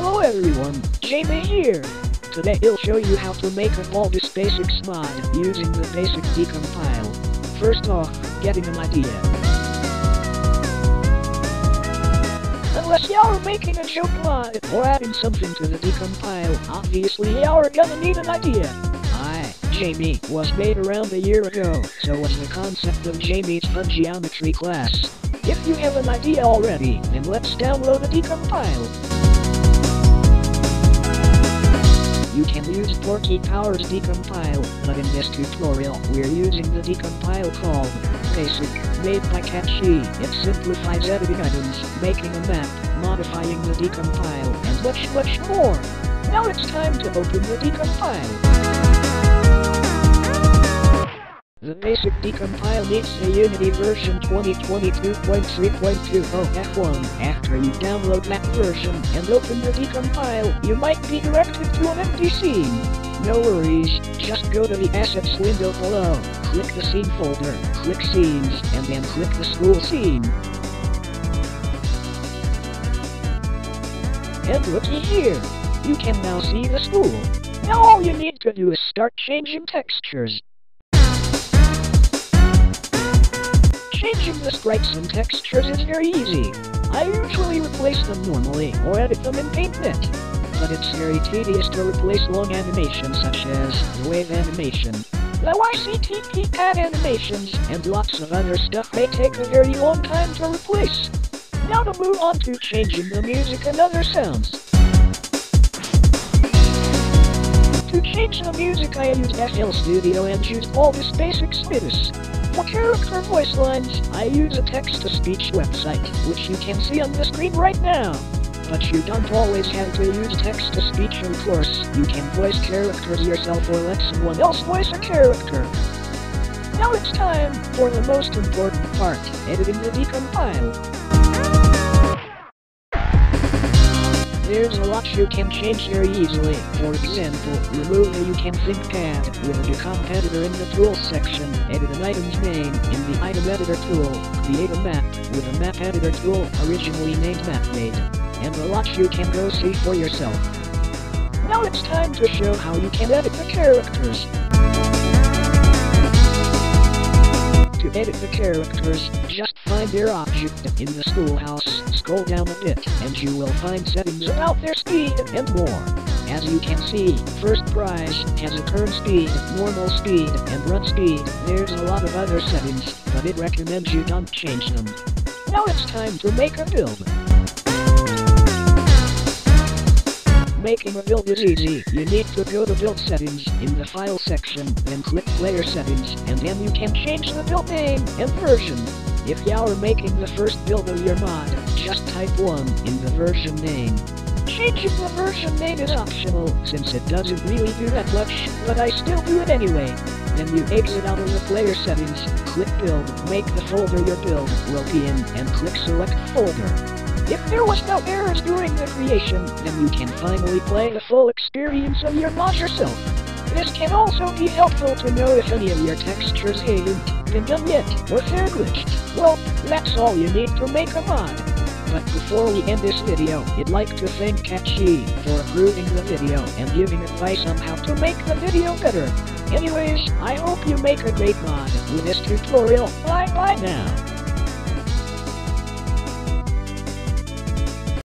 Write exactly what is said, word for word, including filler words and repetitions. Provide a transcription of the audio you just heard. Hello everyone, Jamys here! Today I'll show you how to make a bogus basics mod using the Basic decompile. First off, getting an idea. Unless you're making a joke mod or adding something to the decompile, obviously you're gonna need an idea. I, Jamy, was made around a year ago, so was the concept of Jamys Fun Geometry class. If you have an idea already, then let's download a decompile. You can use Porky Power's Decompile, but in this tutorial, we're using the decompile called Basic, made by Kachi. It simplifies editing items, making a map, modifying the decompile, and much much more. Now it's time to open the decompile. The Basic decompile needs a Unity version twenty twenty-two point three point two zero F one. After you download that version and open the decompile, you might be directed to an empty scene. No worries, just go to the Assets window below, click the Scene folder, click Scenes, and then click the school scene. And looky here, you can now see the school. Now all you need to do is start changing textures. Changing the sprites and textures is very easy. I usually replace them normally or edit them in Paint dot net. But it's very tedious to replace long animations such as the wave animation, the Y C T P pad animations, and lots of other stuff may take a very long time to replace. Now to move on to changing the music and other sounds. To change the music I used F L Studio and used all this basic spitters. For character voice lines, I use a text-to-speech website, which you can see on the screen right now. But you don't always have to use text-to-speech, of course. You can voice characters yourself or let someone else voice a character. Now it's time for the most important part, editing the decompile. There's a lot you can change very easily. For example, remove the You Can Think pad with a decomp editor in the Tools section. Edit an item's name in the Item Editor tool. Create a map with a Map Editor tool, originally named MapMate. And a lot you can go see for yourself. Now it's time to show how you can edit the characters. To edit the characters, just find their object in the schoolhouse, scroll down a bit, and you will find settings about their speed and more. As you can see, first prize has a current speed, normal speed, and run speed. There's a lot of other settings, but it recommends you don't change them. Now it's time to make a build. Making a build is easy. You need to go to Build Settings in the File section, then click Player Settings, and then you can change the build name and version. If you're making the first build of your mod, just type one in the version name. Changing the version name is optional, since it doesn't really do that much, but I still do it anyway. Then you exit out of the Player Settings, click Build, make the folder your build will be in, and click Select Folder. If there was no errors during the creation, then you can finally play the full experience of your mod yourself. This can also be helpful to know if any of your textures haven't been done yet, or if they're glitched. Well, that's all you need to make a mod. But before we end this video, I'd like to thank Kachi for approving the video and giving advice on how to make the video better. Anyways, I hope you make a great mod with this tutorial. Bye bye now.